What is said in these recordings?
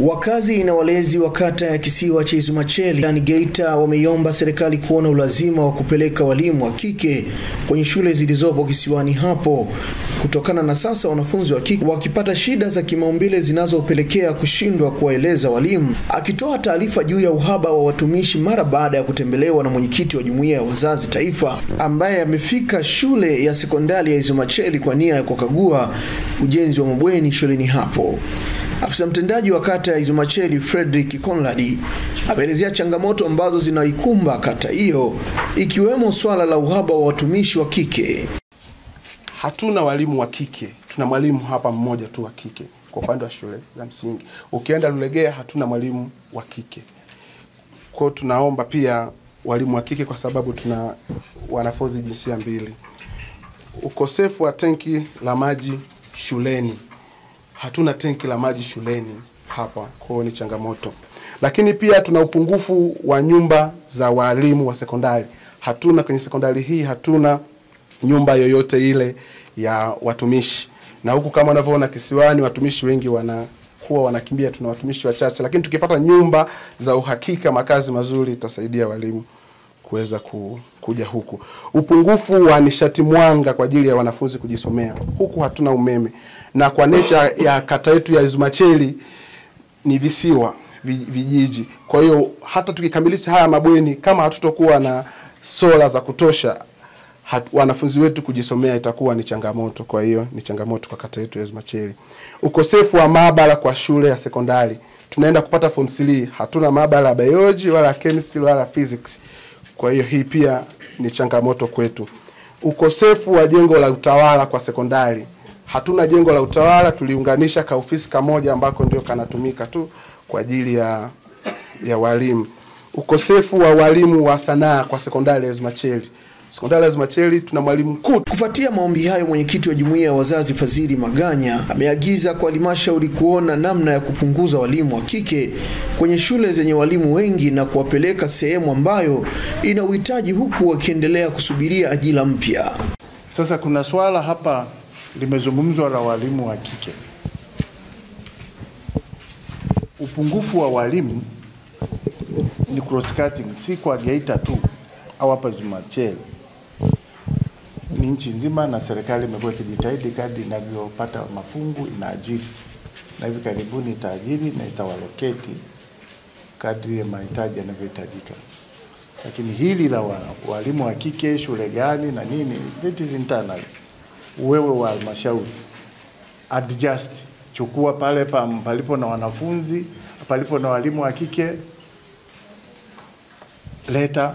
Wakazi na walezi wa kata ya kisiwa cha Izumacheli yani Geita wameiomba serikali kuona ulazima wa kupeleka walimu wa kike kwenye shule zilizopo kisiwani hapo kutokana na sasa wanafunzi wa kike wakipata shida za kimaumbile zinazopelekea kushindwa kuwaeleza walimu. Akitoa taarifa juu ya uhaba wa watumishi mara baada ya kutembelewa na mwenyekiti wa jumuiya ya wazazi taifa ambaye amefika shule ya sekondari ya Izumacheli kwa nia ya kukagua ujenzi wa mabweni shuleni hapo, afisa mtendaji wa kata ya Izumacheli Frederick Conlady ameelezea changamoto ambazo zinaikumba kata hiyo ikiwemo swala la uhaba wa watumishi wa kike. Hatuna walimu wa kike, tuna mwalimu hapa mmoja tu wa kike kwa upande wa shule za msingi. Ukienda Lulegea hatuna mwalimu wa kike. Kwa tunaomba pia walimu wa kike kwa sababu tuna wanafunzi jinsia mbili. Ukosefu wa tenki la maji shuleni. Hatuna tenki la maji shuleni hapa, kwa ni changamoto. Lakini pia tuna upungufu wa nyumba za walimu wa sekondari. Hatuna kwenye sekondari hii, hatuna nyumba yoyote ile ya watumishi. Na huku kama unavyoona kisiwani watumishi wengi wanakuwa wanakimbia, tuna watumishi wachache. Lakini tukipata nyumba za uhakika, makazi mazuri, itasaidia walimu kuweza kuja huku. Upungufu wa nishati mwanga kwa ajili ya wanafunzi kujisomea. Huku hatuna umeme. Na kwa nature ya kata yetu ya Izumacheli ni visiwa, vijiji. Kwa hiyo hata tukikamilisha haya mabweni kama hatutokuwa na sola za kutosha, wanafunzi wetu kujisomea itakuwa ni changamoto. Kwa hiyo ni changamoto kwa kata yetu ya Izumacheli. Ukosefu wa maabara kwa shule ya sekondari. Tunaenda kupata form 3, hatuna maabara ya biology wala chemistry wala physics. Kwa hiyo hii pia ni changamoto kwetu. Ukosefu wa jengo la utawala kwa sekondari. Hatuna jengo la utawala, tuliunganisha ka ofisi kamoja ambako ndio kanatumika tu kwa ajili ya walimu. Ukosefu wa walimu wa sanaa kwa sekondari ya Izumacheli. Sekondari ya Izumacheli tuna mwalimu mkuu. Kufuatia maombi hayo, mwenyekiti wa jumuiya ya wazazi Fazili Maganya ameagiza kwa halmashauri kuona namna ya kupunguza walimu wa kike kwenye shule zenye walimu wengi na kuwapeleka sehemu ambayo ina uhitaji, huku wakiendelea kusubiria ajira mpya. Sasa kuna swala hapa limezungumzwa la walimu wa kike. Upungufu wa walimu ni cross-cutting, si kwa Geita tu au hapa Izumacheli. Ni nchi nzima, na serikali imekuwa ikijitahidi kadri inavyopata mafungu inaajiri. Na hivi karibuni itaajiri na itawaloketi kadri ya mahitaji yanavyohitajika. Lakini hili la walimu wa kike shule gani na nini, that is internal. Wewe wa halmashauri adjust, chukua pale palipo na wanafunzi, palipo na walimu wa kike leta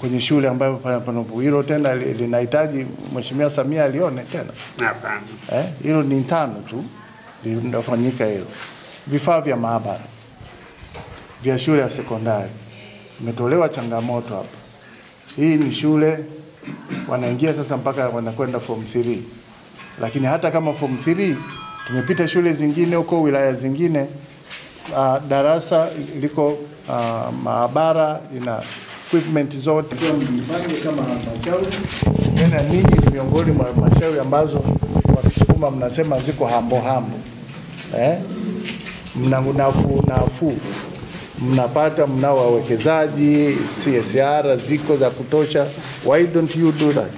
kwenye shule ambayo panapo hilo tena linahitaji. Mheshimiwa Samia alione tena hapana, hilo ni tano tu linafanyika hilo. Vifaa vya maabara vya shule ya sekondari imetolewa changamoto hapa. Hii ni shule wanaingia sasa mpaka wanakwenda form 3. Lakini hata kama form 3 tumepita shule zingine huko wilaya zingine, darasa liko, maabara ina equipment zote. Kama halmashauri tena ninyi miongoni mwa halmashauri ambazo wakisukuma mnasema ziko hambo, mnangunafu mnapata, mnao wawekezaji, CSR ziko za kutosha. Why don't you do that?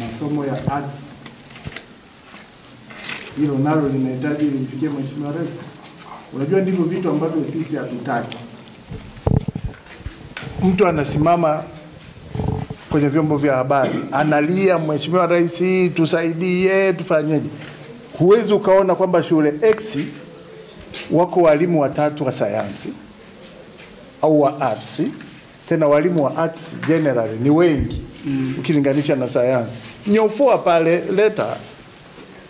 Masomo ya arts hilo nalo linahitaji mfikie Mheshimiwa Rais. Unajua ndivyo vitu ambavyo sisi hatutaki. Mtu anasimama kwenye vyombo vya habari analia, Mheshimiwa Rais tusaidie, tufanyeje? Huwezi ukaona kwamba shule X wako walimu watatu wa sayansi au wa arts. Tena walimu wa arts generally ni wengi ukilinganisha na sayansi. Nyofua pale,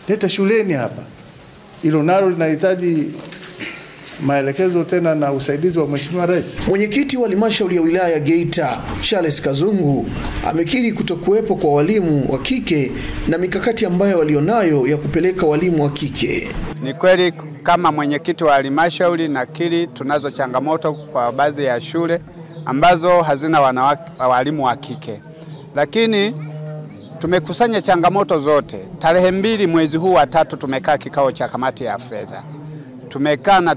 leta shuleni hapa. Hilo nalo linahitaji maelekezo tena na usaidizi wa Mheshimiwa Rais. Mwenyekiti wa Halmashauri ya Wilaya ya Geita, Charles Kazungu, amekiri kutokuwepo kwa walimu wa kike na mikakati ambayo walionayo ya kupeleka walimu wa kike. Ni kweli kama mwenyekiti wa halmashauri nakiri tunazo changamoto kwa baadhi ya shule ambazo hazina wanawake walimu wa kike. Lakini tumekusanya changamoto zote. Tarehe 2 mwezi huu wa 3 tumekaa kikao cha kamati ya fedha. Tumekaa na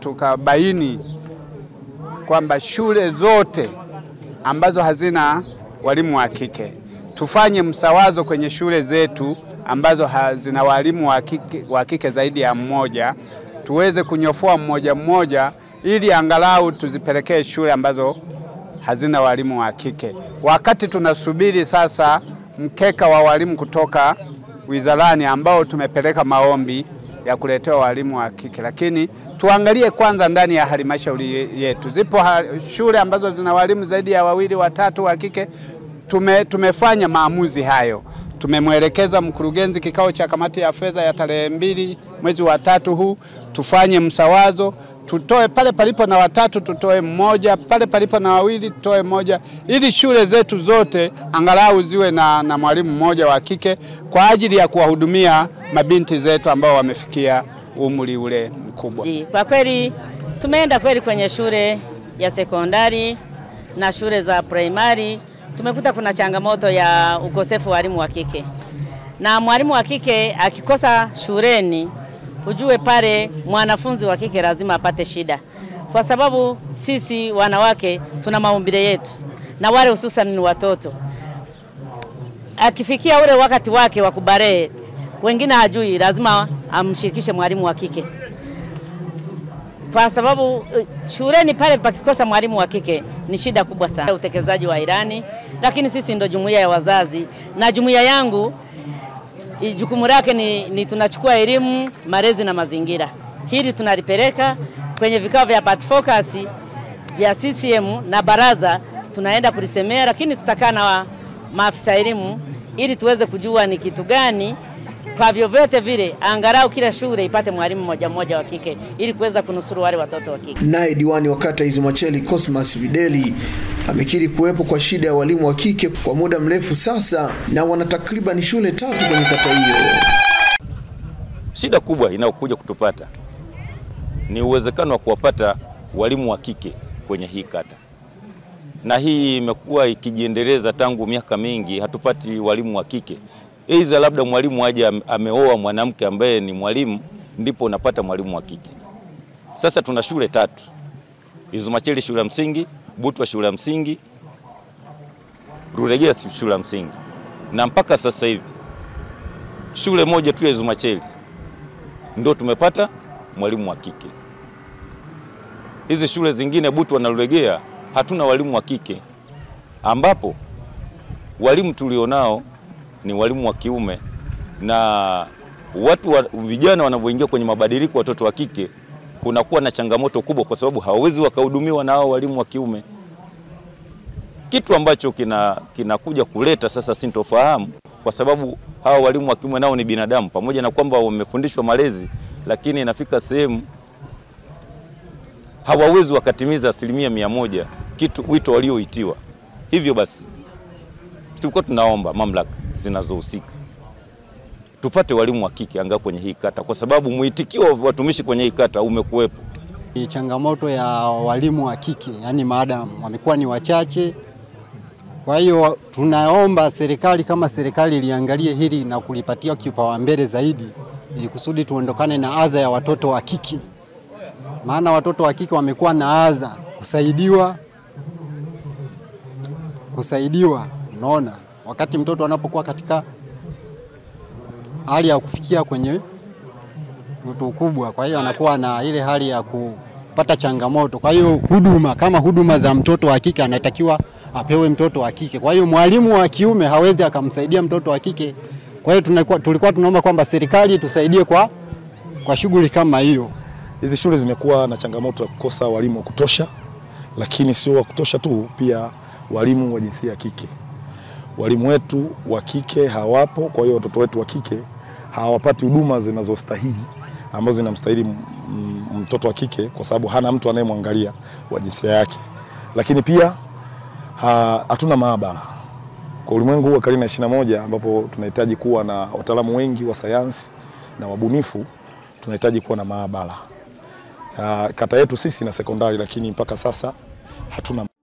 tukabaini kwamba shule zote ambazo hazina walimu wa kike tufanye msawazo kwenye shule zetu ambazo hazina walimu wa kike zaidi ya mmoja, tuweze kunyofua mmoja ili angalau tuzipelekee shule ambazo hazina walimu wa kike. Wakati tunasubiri sasa mkeka wa walimu kutoka wizarani ambao tumepeleka maombi ya kuletewa walimu wa kike, lakini tuangalie kwanza ndani ya halmashauri yetu. Zipo shule ambazo zina walimu zaidi ya wawili watatu wa kike. Tumefanya maamuzi hayo. Tumemwelekeza mkurugenzi kikao cha kamati ya fedha ya tarehe 2 mwezi wa 3 huu tufanye msawazo, tutoe pale palipo na watatu tutoe mmoja, pale palipo na wawili tutoe mmoja, ili shule zetu zote angalau ziwe na mwalimu mmoja wa kike kwa ajili ya kuwahudumia mabinti zetu ambao wamefikia umri ule mkubwa. Kwa kweli tumeenda kweli kwenye shule ya sekondari na shule za primary, tumekuta kuna changamoto ya ukosefu wa walimu wa kike. Na mwalimu wa kike akikosa shuleni, ujue pale mwanafunzi wa kike lazima apate shida. Kwa sababu sisi wanawake tuna maumbile yetu na wale hususan ni watoto. Akifikia ule wakati wake wa kubalehe, wengine hajui lazima amshirikishe mwalimu wa kike. Kwa sababu shuleni pale pakikosa mwalimu wa kike ni shida kubwa sana. Utekelezaji wa ilani, lakini sisi ndo jumuiya ya wazazi na jumuiya yangu jukumu lake ni tunachukua elimu, malezi na mazingira. Hili tunalipeleka kwenye vikao vya part focus vya CCM na baraza, tunaenda kulisemea, lakini tutakaa na maafisa elimu ili tuweze kujua ni kitu gani kwa vyovyote vile angalau kila shule ipate mwalimu mmoja wa kike ili kuweza kunusuru wale watoto wa kike. Naye diwani wa kata Izumacheli, Cosmas Videli, amekiri kuwepo kwa shida ya walimu wa kike kwa muda mrefu sasa na wana takriban shule 3 kwenye kata hiyo. Shida kubwa inayokuja kutupata ni uwezekano wa kuwapata walimu wa kike kwenye hii kata. Na hii imekuwa ikijiendeleza tangu miaka mingi, hatupati walimu wa kike. Eiza labda mwalimu aje ameoa mwanamke ambaye ni mwalimu ndipo unapata mwalimu wa kike. Sasa tuna shule 3. Izumacheli shule ya msingi, Butwa shule ya msingi, Ruregea shule ya msingi. Na mpaka sasa hivi shule moja tu ya Izumacheli ndio tumepata mwalimu wa kike. Hizi shule zingine Butwa na Ruregea hatuna walimu wa kike, ambapo walimu tulionao ni walimu wa kiume. Na watu vijana wanapoingia kwenye mabadiliko watoto wa kike kunakuwa na changamoto kubwa kwa sababu hawawezi wakahudumiwa na hao walimu wa kiume. Kitu ambacho kinakuja kuleta sasa sintofahamu kwa sababu hao walimu wa kiume nao ni binadamu, pamoja na kwamba wamefundishwa malezi, lakini inafika sehemu hawawezi wakatimiza 100% kitu wito walioitiwa. Hivyo basi tulikuwa tunaomba mamlaka zinazohusika tupate walimu wa kike anga kwenye hii kata kwa sababu mwitikio wa watumishi kwenye hii kata umekuwepo. Changamoto ya walimu wa kike, yani madam, wamekuwa ni wachache. Kwa hiyo tunaomba serikali, kama serikali, iliangalie hili na kulipatia kipaumbele zaidi ili kusudi tuondokane na adha ya watoto wa kike. Maana watoto wa kike wamekuwa na adha kusaidiwa, unaona, wakati mtoto anapokuwa katika hali ya kufikia kwenye mtu kubwa. Kwa hiyo anakuwa na ile hali ya kupata changamoto. Kwa hiyo huduma kama huduma za mtoto wa kike anatakiwa apewe mtoto wa kike. Kwa hiyo mwalimu wa kiume hawezi akamsaidia mtoto wa kike. Kwa hiyo tulikuwa tunaomba kwamba serikali tusaidie kwa shughuli kama hiyo. Hizi shule zimekuwa na changamoto ya kukosa walimu wa kutosha, lakini sio wa kutosha tu, pia walimu wa jinsia ya kike. Walimu wetu wa kike hawapo, kwa hiyo watoto wetu wa kike hawapati huduma zinazostahili ambazo zinamstahili mtoto wa kike kwa sababu hana mtu anayemwangalia wa jinsia yake. Lakini pia hatuna maabara. Kwa ulimwengu wa karne ya 21 ambapo tunahitaji kuwa na wataalamu wengi wa sayansi na wabunifu, tunahitaji kuwa na maabara. Kata yetu sisi na sekondari, lakini mpaka sasa hatuna